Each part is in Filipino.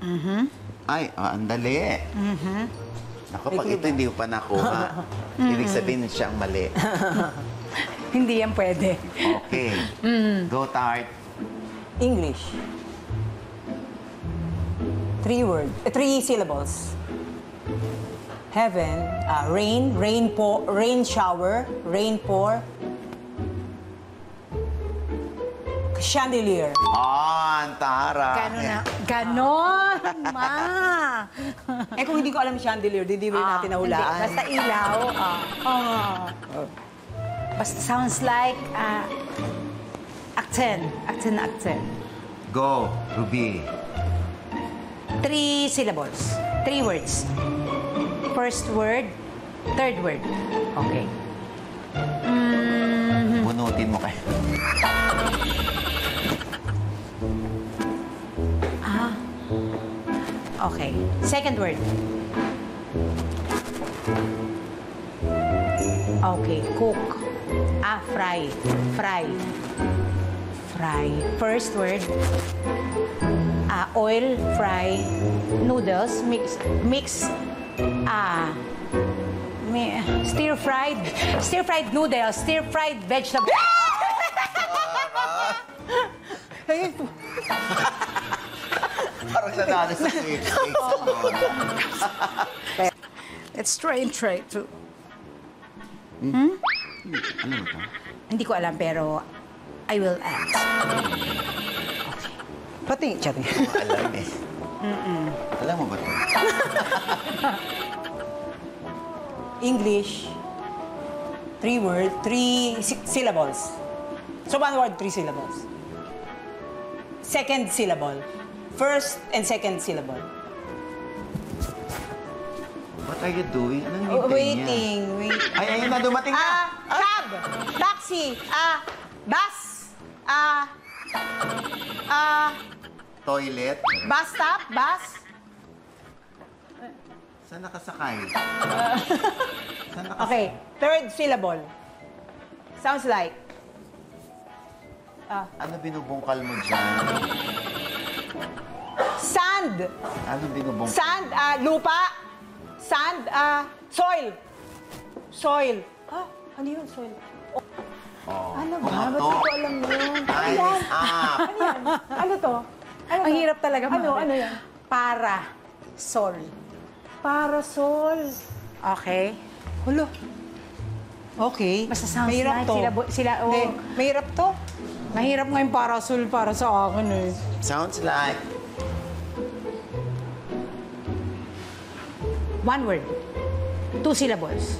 Mm-hmm. Ay, andali. Mm-hmm. Naku, pag ito hindi ko pa nakuha, ibig sabihin siyang mali. Hindi yan pwede. Okay. Go, Tart. English. 3 syllables. Heaven, rain, rain shower, rain pour. Chandelier. Ah, ang tara. Ganon na. Ganon, ma. Eh, kung hindi ko alam chandelier, hindi rin natin nahulaan. Basta ilaw. Basta sounds like akten. Akten na akten. Go, Ruby. 3 syllables. 3 words. First word, third word. Okay. Bunutin mo kayo. Okay. Second word. Okay. Cook. Fry. Fry. Fry. First word. Oil. Fry. Noodles. Mix. Stir-fried. Stir-fried noodles. Stir-fried vegetables. Hey! Parang nanalo sa sweepstakes. Let's try to... Hmm? Ano ito? Hindi ko alam, pero I will ask. Pati, Chari. Alam eh. Alam mo ba ito? English. 3 syllables. So 1 word, 3 syllables. Second syllable. First and second syllable. What are you doing? Anong waiting, waiting. Ay, ayun na, dumating na. Cab, taxi, bus, toilet. Bus stop, bus. Saan nakasakay? Saan nakasakay? Okay, 3rd syllable. Sounds like. Ano binubungkal mo dyan? Sand. Ano binubungkal? Sand, lupa. Sand, soil. Soil. Ah, ano yun, soil? Oh. Ano ba? Ba't ko alam yun? Ay, ano yan? Ano to? Ano ang to? Hirap talaga. Ano? Ano yan? Parasol. Parasol. Okay. Hulo. Okay. Basta sounds mahirap to. Sila, oh. Hindi, mahirap to. Mahirap nga yung parasol para sa akin eh. Sounds like... 1 word. 2 syllables.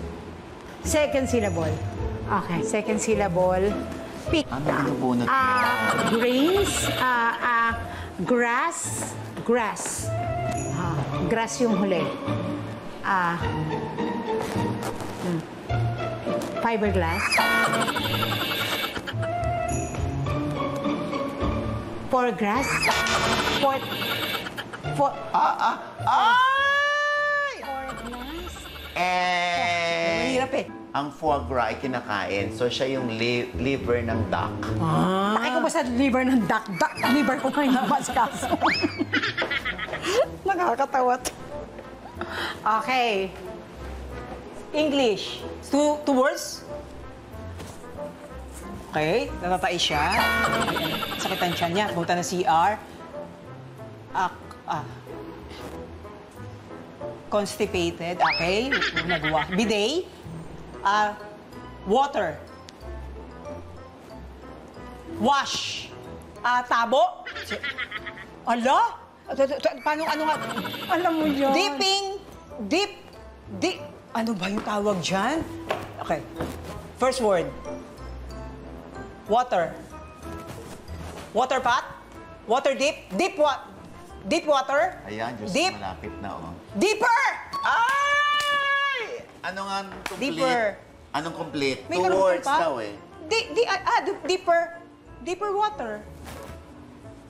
2nd syllable. Okay. 2nd syllable. Pick. Ano binubunot? Grains. Grass. Grass. Grass yung huli. Fiberglass. 4 grass. 4. Ay! 4 glass. Mahirap eh. Ang foie gras ay kinakain, so siya yung liver ng duck. Nakay ko ba sa liver ng duck? Duck liver ko kayo nabas kaso. Nakakatawat. Okay. English. 2 words. Okay, natatay siya. Sakitan siya niya. Punta na CR. Constipated. Okay. Nagawa. Bidet. Water. Wash. Tabo. Ala? Paano ano nga? Alam mo yan. Dipping. Dip. Ano ba yung tawag dyan? Okay. 1st word. Water. Water pot. Water dip. Deep what? Deep water. Ayan, just deep. Malapit na oh. Deeper! Ay! Ano nga complete? Deeper. Anong complete? May 2 words daw eh. Deeper. Deeper water.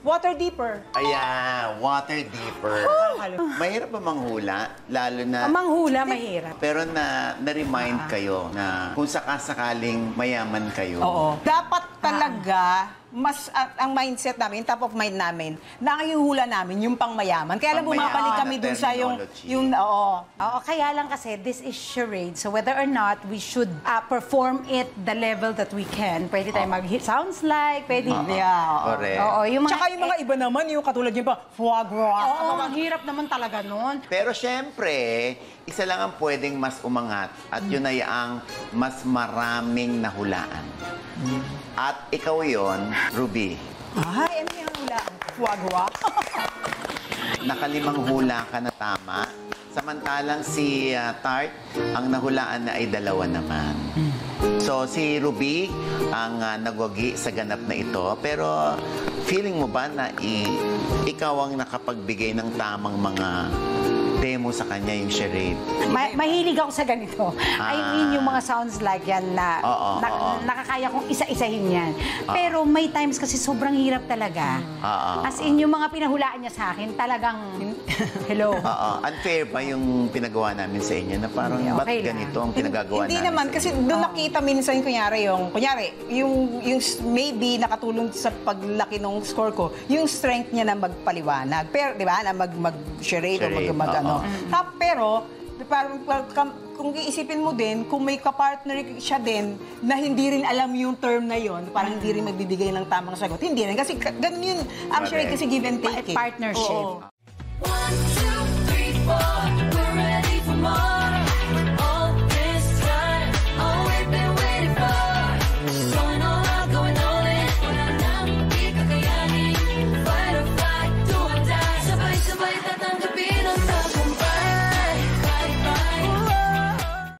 Water deeper. Ayan, water deeper. Oh! Mahirap ba manghula? Lalo na... Manghula, mahirap. Pero na-remind kayo na kung sakasakaling mayaman kayo. Oo. Dapat talaga... mas ang mindset namin, top of mind namin, nakayuhula namin yung pangmayaman. Kaya lang bumabalik kami dun sa yung oo. Kaya lang kasi, this is charade. So whether or not we should perform it the level that we can. Pwede tayo mag-hit. Sounds like, pwede. Correct. Tsaka yung mga iba naman, yung katulad yung pa, foie gras. Oo, ang hirap naman talaga nun. Pero syempre, isa lang ang pwedeng mas umangat at yun ay ang mas maraming nahulaan. At ikaw yon, Ruby. Ay, ano yung hulaan ko? Wagwa. Nakalimang hula ka na tama. Samantalang si Tart, ang nahulaan na ay dalawa naman. So, si Ruby ang nagwagi sa ganap na ito. Pero, feeling mo ba na ikaw ang nakapagbigay ng tamang mga demo sa kanya, yung charade? Mahilig ako sa ganito. I mean, yung mga sounds like yan na nakakaya kong isa-isahin yan. Pero may times kasi sobrang hirap talaga. As in, yung mga pinahulaan niya sa akin, talagang, hello. Unfair ba yung pinagawa namin sa inyo? Na parang, ba't ganito ang pinagagawa namin? Hindi naman, kasi doon nakita minsan, kunyari, yung maybe nakatulong sa paglaki ng score ko, yung strength niya na magpaliwanag. Pero, di ba, na mag-charade o mag-ano. Pero, parang kung iisipin mo din, kung may kapartner siya din na hindi rin alam yung term na yon, parang hindi rin magbibigay ng tamang sagot. Hindi rin. Kasi ganun yun. I'm sure kasi give and take. Partnership. 1, 2, 3, 4.